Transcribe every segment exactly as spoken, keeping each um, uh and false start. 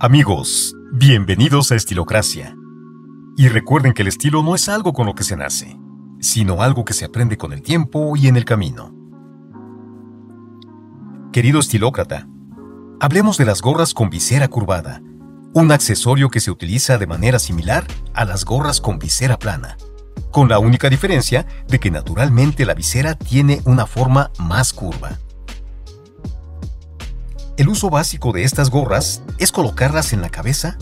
Amigos, bienvenidos a Estilocracia. Y recuerden que el estilo no es algo con lo que se nace, sino algo que se aprende con el tiempo y en el camino. Querido estilócrata, hablemos de las gorras con visera curvada, un accesorio que se utiliza de manera similar a las gorras con visera plana, con la única diferencia de que naturalmente la visera tiene una forma más curva. El uso básico de estas gorras es colocarlas en la cabeza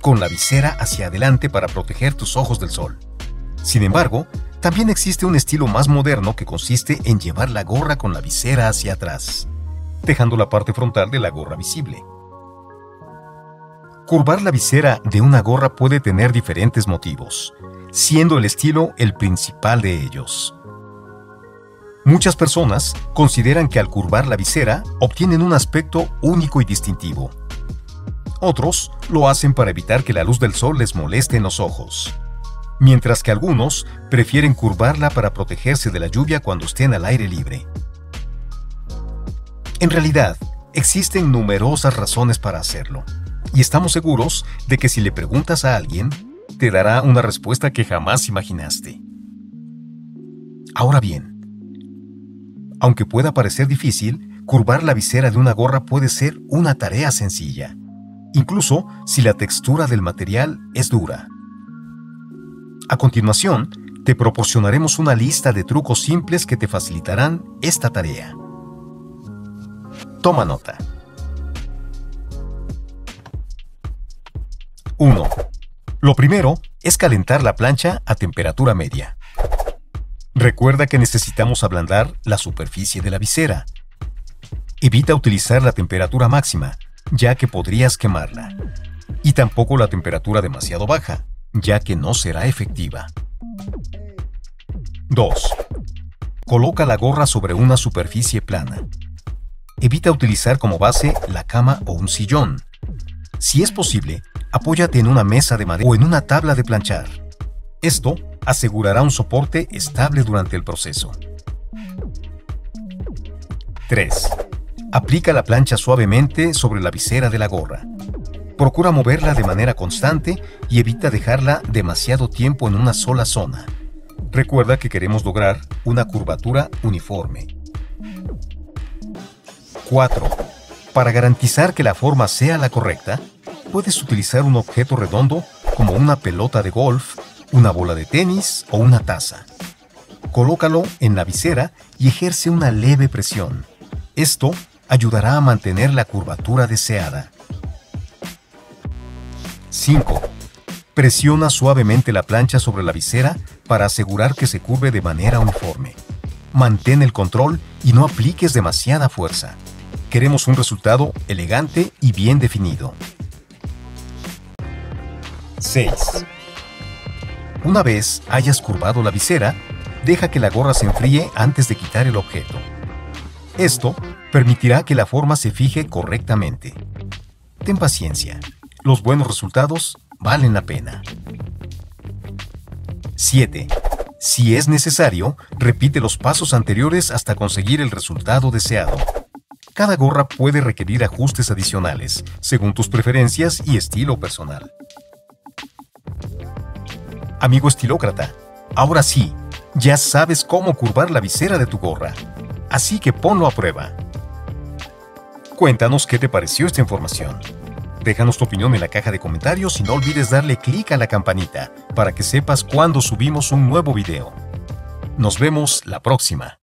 con la visera hacia adelante para proteger tus ojos del sol. Sin embargo, también existe un estilo más moderno que consiste en llevar la gorra con la visera hacia atrás, dejando la parte frontal de la gorra visible. Curvar la visera de una gorra puede tener diferentes motivos, siendo el estilo el principal de ellos. Muchas personas consideran que al curvar la visera obtienen un aspecto único y distintivo. Otros lo hacen para evitar que la luz del sol les moleste en los ojos, mientras que algunos prefieren curvarla para protegerse de la lluvia cuando estén al aire libre. En realidad, existen numerosas razones para hacerlo, y estamos seguros de que si le preguntas a alguien, te dará una respuesta que jamás imaginaste. Ahora bien, aunque pueda parecer difícil, curvar la visera de una gorra puede ser una tarea sencilla, incluso si la textura del material es dura. A continuación, te proporcionaremos una lista de trucos simples que te facilitarán esta tarea. Toma nota. uno. Lo primero es calentar la plancha a temperatura media. Recuerda que necesitamos ablandar la superficie de la visera. Evita utilizar la temperatura máxima, ya que podrías quemarla. Y tampoco la temperatura demasiado baja, ya que no será efectiva. dos. Coloca la gorra sobre una superficie plana. Evita utilizar como base la cama o un sillón. Si es posible, apóyate en una mesa de madera o en una tabla de planchar. Esto asegurará un soporte estable durante el proceso. tres. Aplica la plancha suavemente sobre la visera de la gorra. Procura moverla de manera constante y evita dejarla demasiado tiempo en una sola zona. Recuerda que queremos lograr una curvatura uniforme. cuatro. Para garantizar que la forma sea la correcta, puedes utilizar un objeto redondo como una pelota de golf, una bola de tenis o una taza. Colócalo en la visera y ejerce una leve presión. Esto ayudará a mantener la curvatura deseada. cinco. Presiona suavemente la plancha sobre la visera para asegurar que se curve de manera uniforme. Mantén el control y no apliques demasiada fuerza. Queremos un resultado elegante y bien definido. seis. Una vez hayas curvado la visera, deja que la gorra se enfríe antes de quitar el objeto. Esto permitirá que la forma se fije correctamente. Ten paciencia, los buenos resultados valen la pena. siete. Si es necesario, repite los pasos anteriores hasta conseguir el resultado deseado. Cada gorra puede requerir ajustes adicionales, según tus preferencias y estilo personal. Amigo estilócrata, ahora sí, ya sabes cómo curvar la visera de tu gorra, así que ponlo a prueba. Cuéntanos qué te pareció esta información. Déjanos tu opinión en la caja de comentarios y no olvides darle clic a la campanita para que sepas cuando subimos un nuevo video. Nos vemos la próxima.